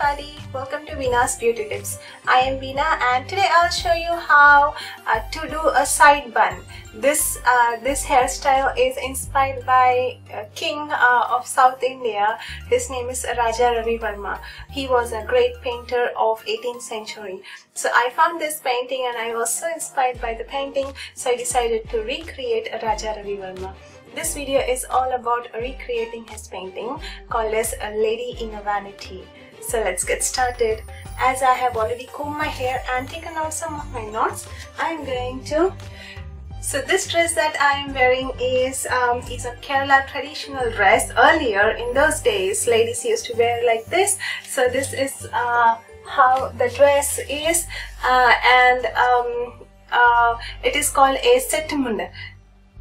everybody, welcome to Veena's Beauty Tips. I am Veena and today I'll show you how to do a side bun. This hairstyle is inspired by a king of South India. His name is Raja Ravi Varma. He was a great painter of 18th century. So I found this painting and I was so inspired by the painting, so I decided to recreate Raja Ravi Varma. This video is all about recreating his painting called as Lady in her Vanity. So let's get started. As I have already combed my hair and taken out some of my knots, So this dress that I am wearing is a Kerala traditional dress. Earlier in those days, ladies used to wear like this. So this is how the dress is, it is called a set munda.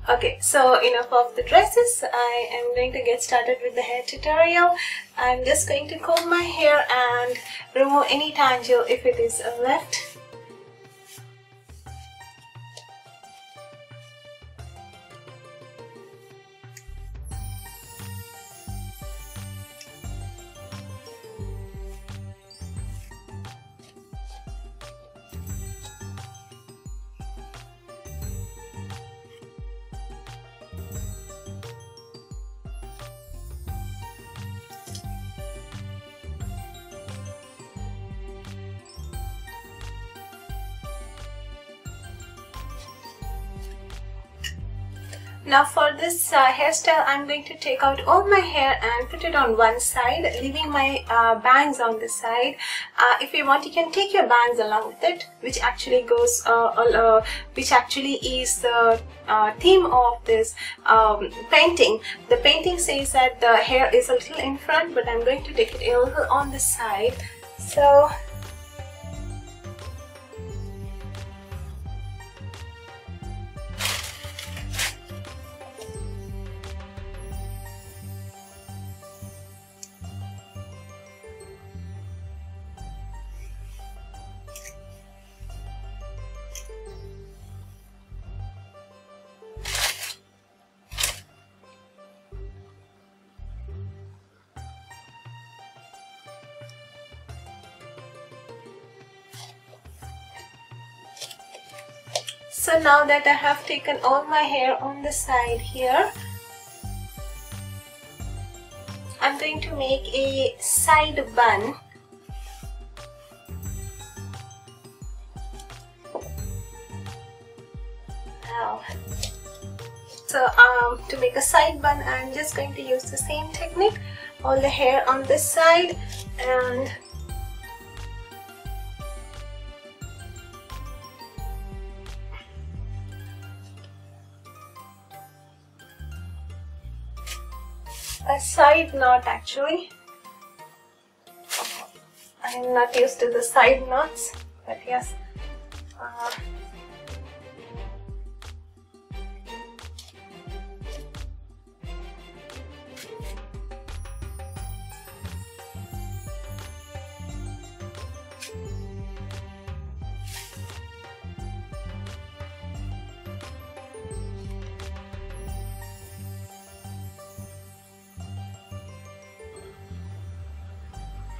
Okay, so enough of the dresses. I am going to get started with the hair tutorial. I'm just going to comb my hair and remove any tangle if it is left. Now for this hairstyle, I'm going to take out all my hair and put it on one side, leaving my bangs on the side. If you want, you can take your bangs along with it, which actually goes, which actually is the theme of this painting. The painting says that the hair is a little in front, but I'm going to take it a little on the side. So. So now that I have taken all my hair on the side here, I'm going to make a side bun. Wow. So to make a side bun, I'm just going to use the same technique, all the hair on this side and a side knot. Actually, I am not used to the side knots, but yes.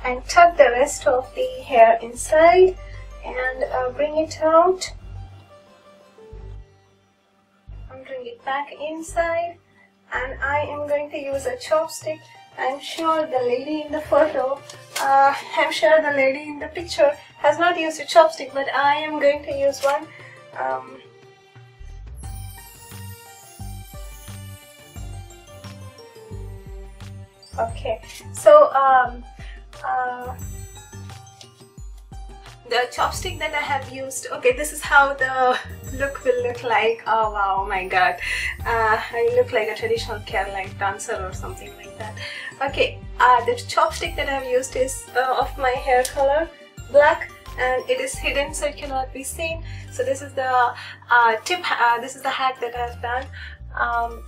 And tuck the rest of the hair inside and bring it out and bring it back inside. And I am going to use a chopstick. I'm sure the lady in the picture has not used a chopstick, but I am going to use one. Okay, so the chopstick that I have used, okay, this is how the look will look like. Oh wow, my god, I look like a traditional Keralite dancer or something like that. Okay, the chopstick that I have used is of my hair color black, and it is hidden so it cannot be seen. So this is the tip, this is the hack that I have done.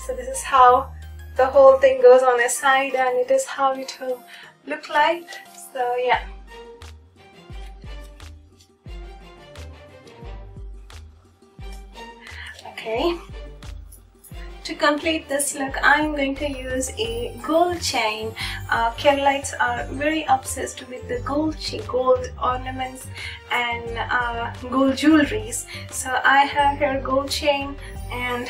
So this is how the whole thing goes on a side, and it is how it will look like. So yeah. Okay, to complete this look, I'm going to use a gold chain. Keralites are very obsessed with the gold ornaments and gold jewelries. So I have here gold chain, and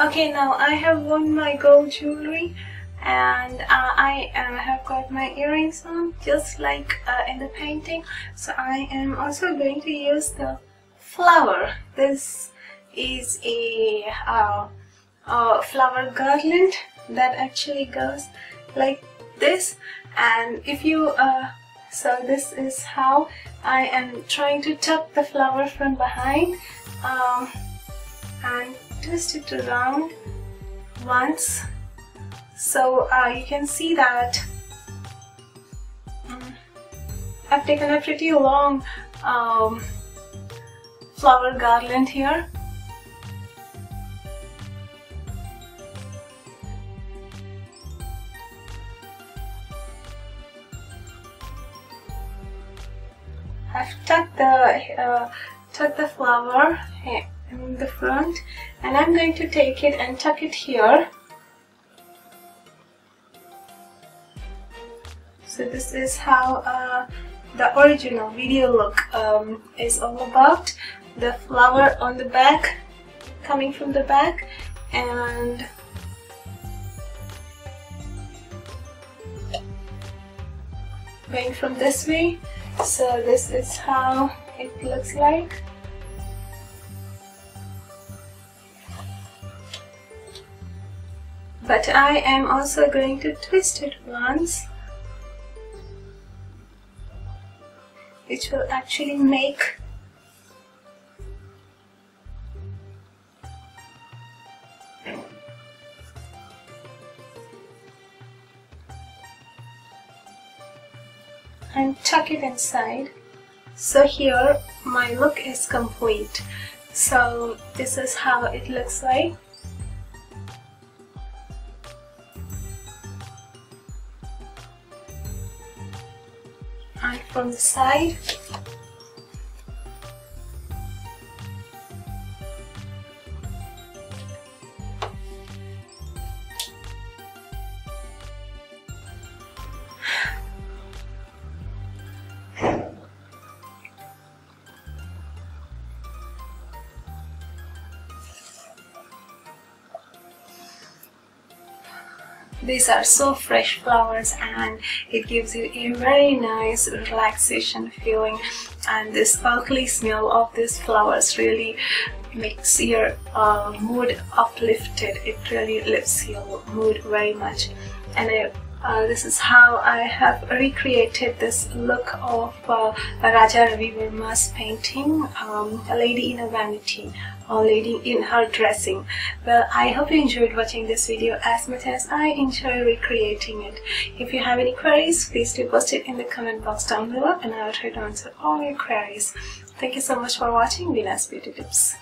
okay, now I have worn my gold jewelry, and I have got my earrings on, just like in the painting. So I am also going to use the flower. This is a flower garland that actually goes like this, and if you so this is how I am trying to tuck the flower from behind, and twist it around once, so you can see that I've taken a pretty long flower garland here. I've tucked the flower in the front, and I'm going to take it and tuck it here. So this is how the original video look is all about. The flower on the back, coming from the back, and going from this way. So this is how it looks like. But I am also going to twist it once, which will actually make and tuck it inside. So here my look is complete. So this is how it looks like. And from the side, these are so fresh flowers, and it gives you a very nice relaxation feeling, and the sparkly smell of these flowers really makes your mood uplifted. It really lifts your mood very much. And this is how I have recreated this look of Raja Ravi Varma's painting, A Lady in her Vanity, or Lady in Her Dressing. Well, I hope you enjoyed watching this video as much as I enjoy recreating it. If you have any queries, please do post it in the comment box down below, and I will try to answer all your queries. Thank you so much for watching Veena's Beauty Tips.